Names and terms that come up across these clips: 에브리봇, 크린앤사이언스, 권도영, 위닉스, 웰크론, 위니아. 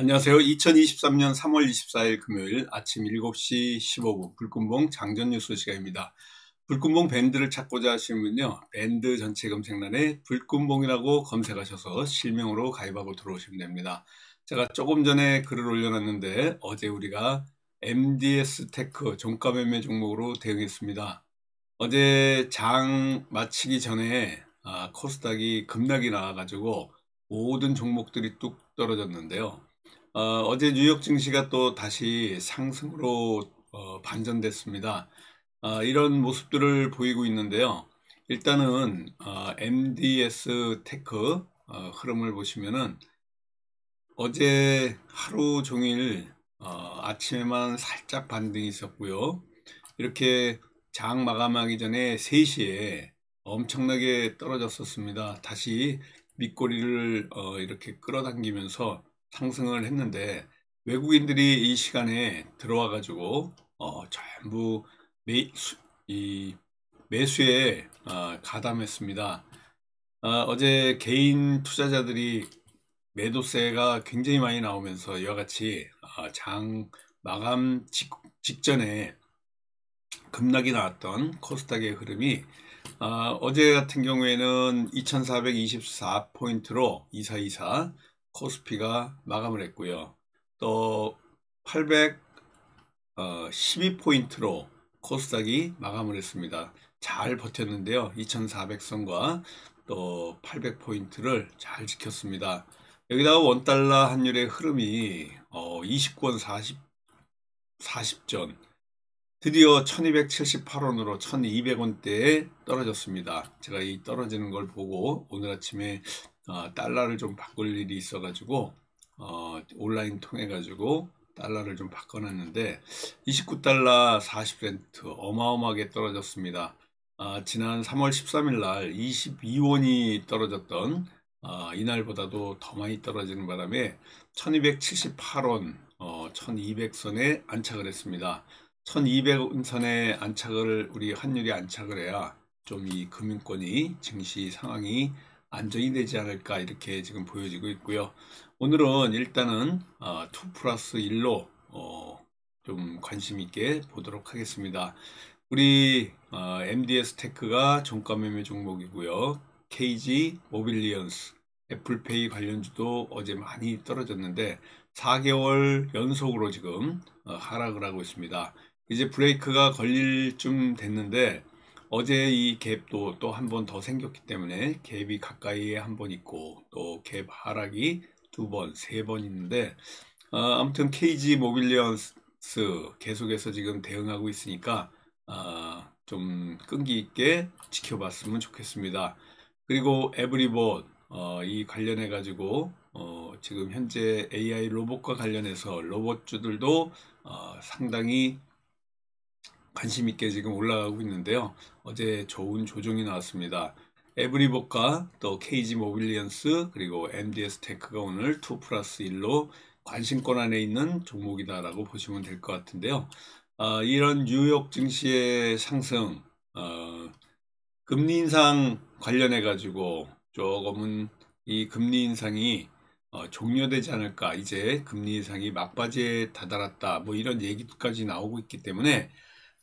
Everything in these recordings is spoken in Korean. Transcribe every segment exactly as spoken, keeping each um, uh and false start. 안녕하세요. 이천이십삼 년 삼월 이십사일 금요일 아침 일곱 시 십오 분 불금봉 장전뉴스 시간입니다. 불금봉 밴드를 찾고자 하시는 분은요, 밴드 전체 검색란에 불금봉이라고 검색하셔서 실명으로 가입하고 들어오시면 됩니다. 제가 조금 전에 글을 올려놨는데 어제 우리가 엠디에스테크 종가 매매 종목으로 대응했습니다. 어제 장 마치기 전에 아, 코스닥이 급락이 나와가지고 모든 종목들이 뚝 떨어졌는데요. 어, 어제 뉴욕 증시가 또 다시 상승으로 어, 반전됐습니다. 어, 이런 모습들을 보이고 있는데요. 일단은 어, 엠디에스테크 어, 흐름을 보시면은 어제 하루 종일 어, 아침에만 살짝 반등이 있었고요. 이렇게 장 마감하기 전에 세 시에 엄청나게 떨어졌었습니다. 다시 밑꼬리를 어, 이렇게 끌어당기면서 상승을 했는데 외국인들이 이 시간에 들어와 가지고 어, 전부 매수, 이 매수에 어, 가담했습니다. 어, 어제 개인 투자자들이 매도세가 굉장히 많이 나오면서 이와 같이 어, 장 마감 직, 직전에 급락이 나왔던 코스닥의 흐름이 어, 어제 같은 경우에는 이천사백이십사 포인트로 이사이사 코스피가 마감을 했고요. 또 팔백십이 포인트로 코스닥이 마감을 했습니다. 잘 버텼는데요. 이천사백 선과 또 팔백 포인트를 잘 지켰습니다. 여기다가 원달러 환율의 흐름이 이십 권 사십 전 드디어 천이백칠십팔 원으로 천이백 원대에 떨어졌습니다. 제가 이 떨어지는 걸 보고 오늘 아침에 어, 달러를 좀 바꿀 일이 있어 가지고 어, 온라인 통해 가지고 달러를 좀 바꿔놨는데 이십구 달러 사십 센트 어마어마하게 떨어졌습니다. 어, 지난 삼월 십삼일 날 이십이 원이 떨어졌던 어, 이날보다도 더 많이 떨어지는 바람에 천이백칠십팔 원 어, 천이백 선에 안착을 했습니다. 천이백 선에 안착을 우리 환율이 안착을 해야 좀 이 금융권이 증시 상황이 안정이 되지 않을까 이렇게 지금 보여지고 있고요. 오늘은 일단은 이 플러스 일로 좀 관심 있게 보도록 하겠습니다. 우리 엠디에스테크가 종가 매매 종목이고요. 케이지모빌리언스, 애플페이 관련주도 어제 많이 떨어졌는데 사 개월 연속으로 지금 하락을 하고 있습니다. 이제 브레이크가 걸릴 쯤 됐는데 어제 이 갭도 또 한 번 더 생겼기 때문에 갭이 가까이에 한 번 있고 또 갭 하락이 두 번, 세 번 있는데 어, 아무튼 케이지모빌리언스 계속해서 지금 대응하고 있으니까 어, 좀 끈기 있게 지켜봤으면 좋겠습니다. 그리고 에브리봇 어, 이 관련해 가지고 어, 지금 현재 에이아이 로봇과 관련해서 로봇주들도 어, 상당히 관심 있게 지금 올라가고 있는데요. 어제 좋은 조정이 나왔습니다. 에브리봇과 또 케이지모빌리언스 그리고 엠디에스테크가 오늘 이 플러스 일로 관심권 안에 있는 종목이다라고 보시면 될 것 같은데요. 아, 이런 뉴욕 증시의 상승, 어, 금리 인상 관련해 가지고 조금은 이 금리 인상이 어, 종료되지 않을까, 이제 금리 인상이 막바지에 다다랐다, 뭐 이런 얘기까지 나오고 있기 때문에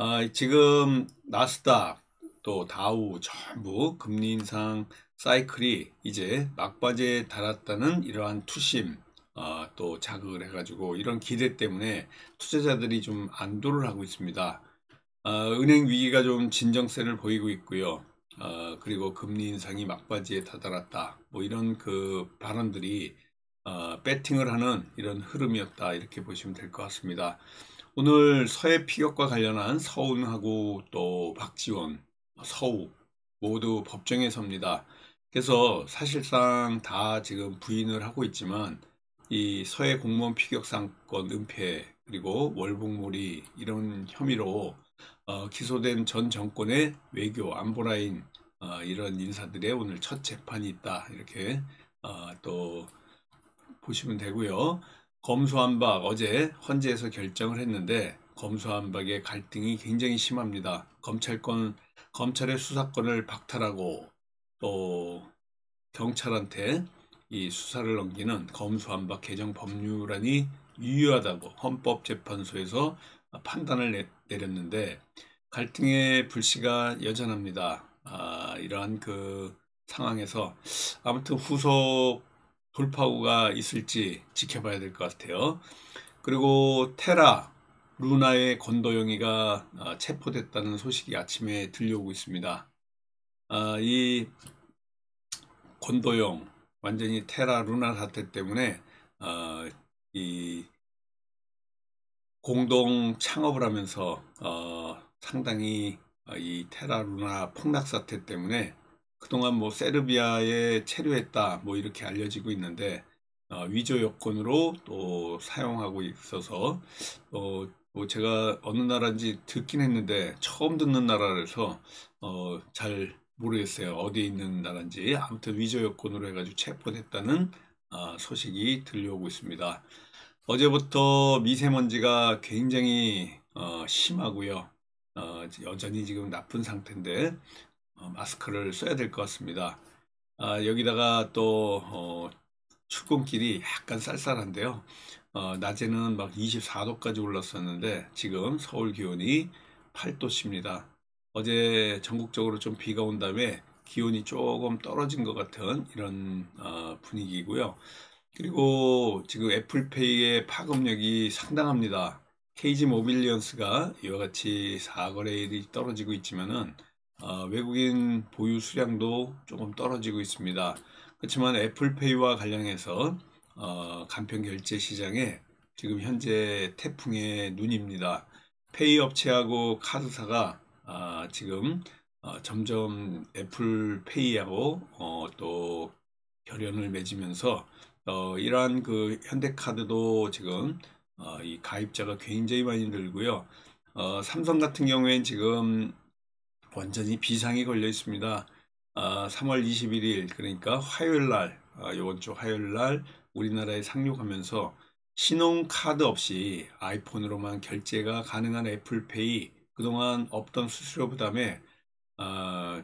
아, 지금 나스닥 또 다우 전부 금리 인상 사이클이 이제 막바지에 달았다는 이러한 투심 아, 또 자극을 해가지고 이런 기대 때문에 투자자들이 좀 안도를 하고 있습니다. 아, 은행 위기가 좀 진정세를 보이고 있고요. 아, 그리고 금리 인상이 막바지에 다다랐다 뭐 이런 그 발언들이 아, 배팅을 하는 이런 흐름이었다 이렇게 보시면 될 것 같습니다. 오늘 서해 피격과 관련한 서운하고 또 박지원, 서욱 모두 법정에 섭니다. 그래서 사실상 다 지금 부인을 하고 있지만 이 서해 공무원 피격 사건 은폐 그리고 월북몰이 이런 혐의로 어, 기소된 전 정권의 외교 안보라인 어, 이런 인사들의 오늘 첫 재판이 있다 이렇게 어, 또 보시면 되고요. 검수완박 어제 헌재에서 결정을 했는데 검수완박의 갈등이 굉장히 심합니다. 검찰권, 검찰의 수사권을 박탈하고 또 경찰한테 이 수사를 넘기는 검수완박 개정 법률안이 유효하다고 헌법재판소에서 판단을 내, 내렸는데 갈등의 불씨가 여전합니다. 아, 이러한 그 상황에서 아무튼 후속 돌파구가 있을지 지켜봐야 될 것 같아요. 그리고 테라루나의 권도영이가 체포됐다는 소식이 아침에 들려오고 있습니다. 아, 이 권도영 완전히 테라루나 사태 때문에 어, 이 공동 창업을 하면서 어, 상당히 이 테라루나 폭락 사태 때문에 그동안 뭐 세르비아에 체류했다 뭐 이렇게 알려지고 있는데 어, 위조 여권으로 또 사용하고 있어서 어, 뭐 제가 어느 나라인지 듣긴 했는데 처음 듣는 나라라서 어, 잘 모르겠어요. 어디에 있는 나라인지. 아무튼 위조 여권으로 해가지고 체포됐다는 어, 소식이 들려오고 있습니다. 어제부터 미세먼지가 굉장히 어, 심하고요. 어, 여전히 지금 나쁜 상태인데 어, 마스크를 써야 될 것 같습니다. 아, 여기다가 또 어, 출근길이 약간 쌀쌀한데요. 어, 낮에는 막 이십사 도까지 올랐었는데 지금 서울 기온이 팔 도씨입니다. 어제 전국적으로 좀 비가 온 다음에 기온이 조금 떨어진 것 같은 이런 어, 분위기고요. 그리고 지금 애플페이의 파급력이 상당합니다. 케이지모빌리언스가 이와 같이 사 거래일이 떨어지고 있지만은 어, 외국인 보유 수량도 조금 떨어지고 있습니다. 그렇지만 애플페이와 관련해서 어, 간편결제 시장에 지금 현재 태풍의 눈입니다. 페이 업체하고 카드사가 아, 지금 어, 점점 애플페이하고 어, 또 결연을 맺으면서 어, 이러한 그 현대카드도 지금 어, 이 가입자가 굉장히 많이 늘고요. 어, 삼성 같은 경우에는 지금 완전히 비상이 걸려 있습니다. 아, 삼월 이십일일 그러니까 화요일날 아, 이번 주 화요일날 우리나라에 상륙하면서 신용카드 없이 아이폰으로만 결제가 가능한 애플페이 그동안 없던 수수료 부담에 어,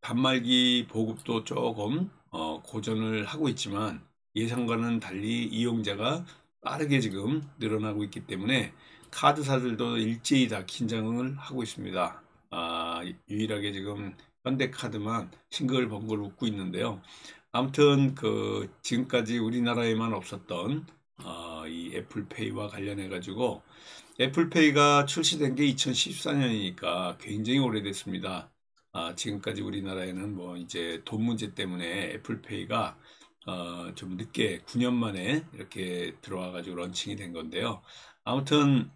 단말기 보급도 조금 어, 고전을 하고 있지만 예상과는 달리 이용자가 빠르게 지금 늘어나고 있기 때문에 카드사들도 일제히 다 긴장을 하고 있습니다. 아, 유일하게 지금 현대카드만 싱글벙글 웃고 있는데요. 아무튼 그 지금까지 우리나라에만 없었던 어, 이 애플페이와 관련해 가지고 애플페이가 출시된 게 이천십사 년이니까 굉장히 오래됐습니다. 아, 지금까지 우리나라에는 뭐 이제 돈 문제 때문에 애플페이가 어, 좀 늦게 구 년 만에 이렇게 들어와가지고 런칭이 된 건데요. 아무튼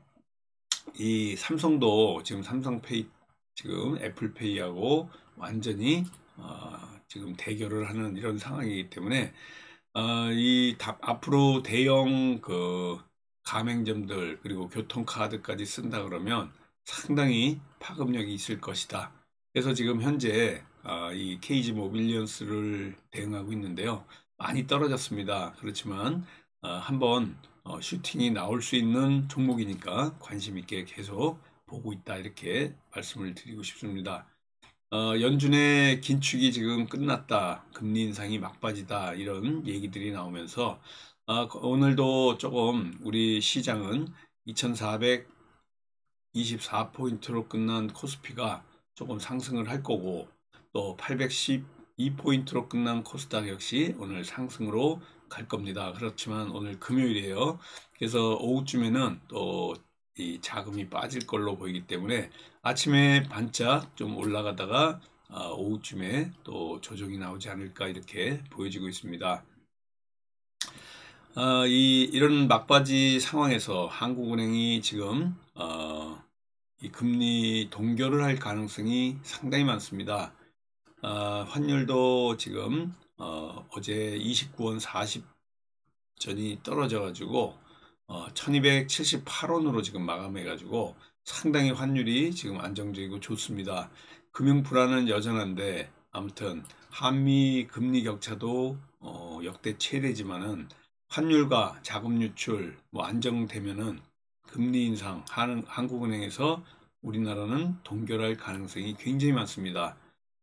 이 삼성도 지금 삼성페이 지금 애플페이하고 완전히 어, 지금 대결을 하는 이런 상황이기 때문에 어, 이 답, 앞으로 대형 그 가맹점들 그리고 교통카드까지 쓴다 그러면 상당히 파급력이 있을 것이다. 그래서 지금 현재 이 케이지 모빌리언스를 대응하고 있는데요. 많이 떨어졌습니다. 그렇지만 한번 슈팅이 나올 수 있는 종목이니까 관심 있게 계속 보고 있다 이렇게 말씀을 드리고 싶습니다. 연준의 긴축이 지금 끝났다. 금리 인상이 막바지다. 이런 얘기들이 나오면서 아, 오늘도 조금 우리 시장은 이천사백이십사 포인트로 끝난 코스피가 조금 상승을 할 거고 또 팔백십이 포인트로 끝난 코스닥 역시 오늘 상승으로 갈 겁니다. 그렇지만 오늘 금요일이에요. 그래서 오후쯤에는 또 이 자금이 빠질 걸로 보이기 때문에 아침에 반짝 좀 올라가다가 아, 오후쯤에 또 조정이 나오지 않을까 이렇게 보여지고 있습니다. 어, 이, 이런 막바지 상황에서 한국은행이 지금 어, 이 금리 동결을 할 가능성이 상당히 많습니다. 어, 환율도 지금 어, 어제 이십구 원 사십 전이 떨어져 가지고 어, 천이백칠십팔 원으로 지금 마감해 가지고 상당히 환율이 지금 안정적이고 좋습니다. 금융 불안은 여전한데 아무튼 한미 금리 격차도 어, 역대 최대지만은 환율과 자금 유출 뭐 안정되면은 금리 인상 하는 한국은행에서 우리나라는 동결할 가능성이 굉장히 많습니다.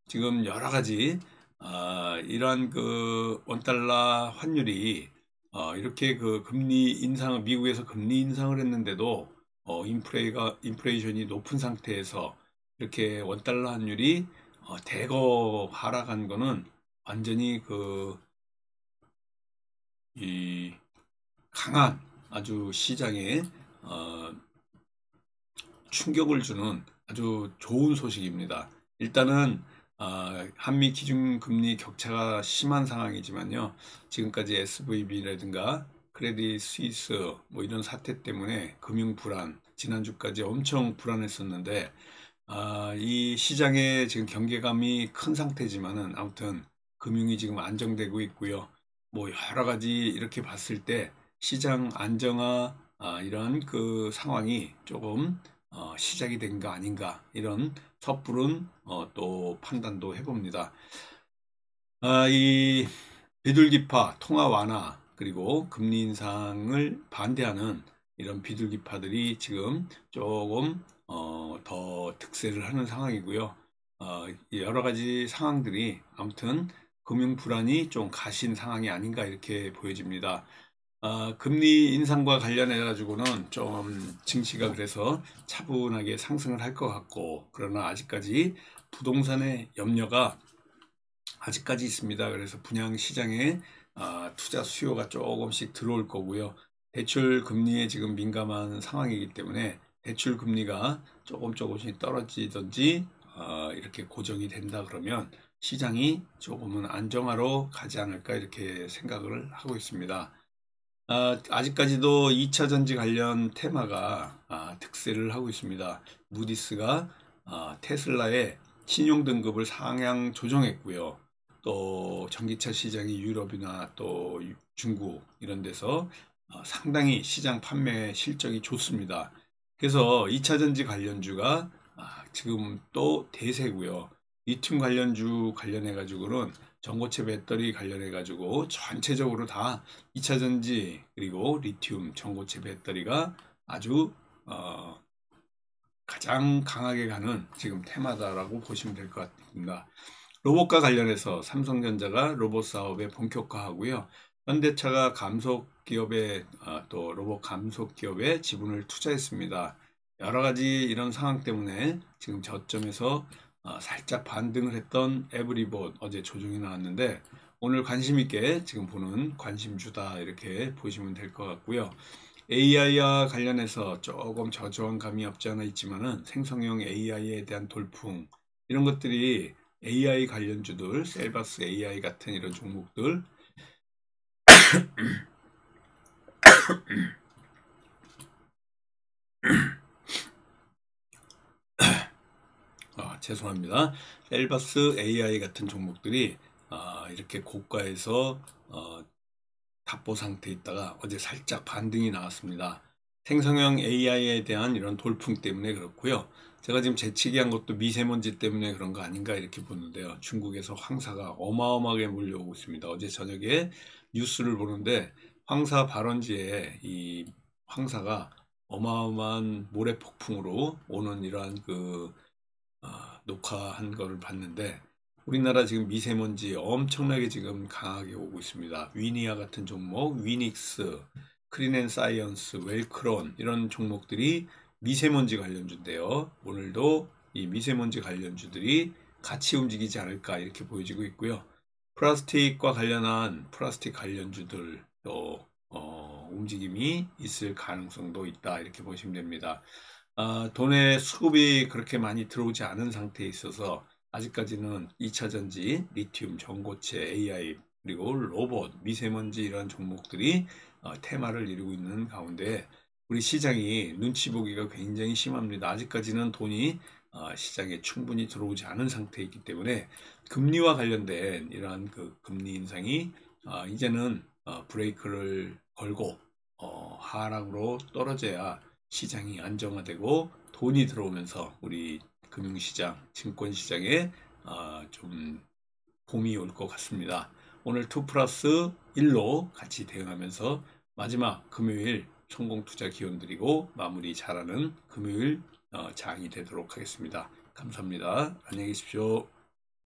지금 여러 가지 아, 이러한 그 원달러 환율이 어, 이렇게 그 금리 인상, 미국에서 금리 인상을 했는데도 어, 인플레이가, 인플레이션이 높은 상태에서 이렇게 원달러 환율이 어, 대거 하락한 거는 완전히 그 이 강한 아주 시장에 어, 충격을 주는 아주 좋은 소식입니다. 일단은 어, 한미 기준금리 격차가 심한 상황이지만요, 지금까지 에스브이비라든가 크레딧스위스 뭐 이런 사태 때문에 금융 불안, 지난주까지 엄청 불안했었는데 어, 이 시장에 지금 경계감이 큰 상태지만은 아무튼 금융이 지금 안정되고 있고요. 뭐 여러 가지 이렇게 봤을 때 시장 안정화 어, 이런 그 상황이 조금 어, 시작이 된 거 아닌가, 이런 섣부른 어, 또 판단도 해봅니다. 아, 이 비둘기파, 통화 완화, 그리고 금리 인상을 반대하는 이런 비둘기파들이 지금 조금 어, 더 득세를 하는 상황이고요. 어, 여러 가지 상황들이 아무튼 금융 불안이 좀 가신 상황이 아닌가 이렇게 보여집니다. 어, 금리 인상과 관련해 가지고는 좀 증시가 그래서 차분하게 상승을 할 것 같고, 그러나 아직까지 부동산의 염려가 아직까지 있습니다. 그래서 분양 시장에 어, 투자 수요가 조금씩 들어올 거고요. 대출 금리에 지금 민감한 상황이기 때문에 대출 금리가 조금 조금씩 떨어지든지 어, 이렇게 고정이 된다 그러면 시장이 조금은 안정화로 가지 않을까 이렇게 생각을 하고 있습니다. 아, 아직까지도 이차 전지 관련 테마가 아, 득세를 하고 있습니다. 무디스가 아, 테슬라의 신용등급을 상향 조정했고요. 또 전기차 시장이 유럽이나 또 중국 이런 데서 아, 상당히 시장 판매 실적이 좋습니다. 그래서 이차 전지 관련주가 아, 지금 또 대세고요. 리튬 관련주 관련해 가지고는 전고체 배터리 관련해 가지고 전체적으로 다 이차 전지 그리고 리튬, 전고체 배터리가 아주 어, 가장 강하게 가는 지금 테마다라고 보시면 될 것 같습니다. 로봇과 관련해서 삼성전자가 로봇 사업에 본격화하고요. 현대차가 감속 기업에 어, 또 로봇 감속 기업에 지분을 투자했습니다. 여러 가지 이런 상황 때문에 지금 저점에서 어, 살짝 반등을 했던 에브리봇 어제 조정이 나왔는데 오늘 관심있게 지금 보는 관심주다 이렇게 보시면 될 것 같고요. 에이아이와 관련해서 조금 저조한감이 없지 않아 있지만은 생성형 에이아이에 대한 돌풍, 이런 것들이 에이아이 관련주들, 셀박스에이아이 같은 이런 종목들 죄송합니다. 엘바스에이아이 같은 종목들이 어, 이렇게 고가에서 어, 답보 상태에 있다가 어제 살짝 반등이 나왔습니다. 생성형 에이아이에 대한 이런 돌풍 때문에 그렇고요. 제가 지금 재치기 한 것도 미세먼지 때문에 그런 거 아닌가 이렇게 보는데요. 중국에서 황사가 어마어마하게 몰려오고 있습니다. 어제 저녁에 뉴스를 보는데 황사 발원지에 이 황사가 어마어마한 모래폭풍으로 오는 이러한 그 어, 녹화한 거를 봤는데 우리나라 지금 미세먼지 엄청나게 지금 강하게 오고 있습니다. 위니아 같은 종목, 위닉스, 크린앤사이언스, 웰크론 이런 종목들이 미세먼지 관련주인데요. 오늘도 이 미세먼지 관련주들이 같이 움직이지 않을까 이렇게 보여지고 있고요. 플라스틱과 관련한 플라스틱 관련주들도 어, 움직임이 있을 가능성도 있다 이렇게 보시면 됩니다. 아, 돈의 수급이 그렇게 많이 들어오지 않은 상태에 있어서 아직까지는 이차 전지, 리튬, 전고체, 에이아이, 그리고 로봇, 미세먼지 이런 종목들이 어, 테마를 이루고 있는 가운데 우리 시장이 눈치 보기가 굉장히 심합니다. 아직까지는 돈이 어, 시장에 충분히 들어오지 않은 상태에 있기 때문에 금리와 관련된 이러한 그 금리 인상이 어, 이제는 어, 브레이크를 걸고 어, 하락으로 떨어져야 시장이 안정화되고 돈이 들어오면서 우리 금융시장, 증권시장에 어, 좀 봄이 올 것 같습니다. 오늘 투 플러스 일로 같이 대응하면서 마지막 금요일 성공투자 기원 드리고 마무리 잘하는 금요일 어, 장이 되도록 하겠습니다. 감사합니다. 안녕히 계십시오.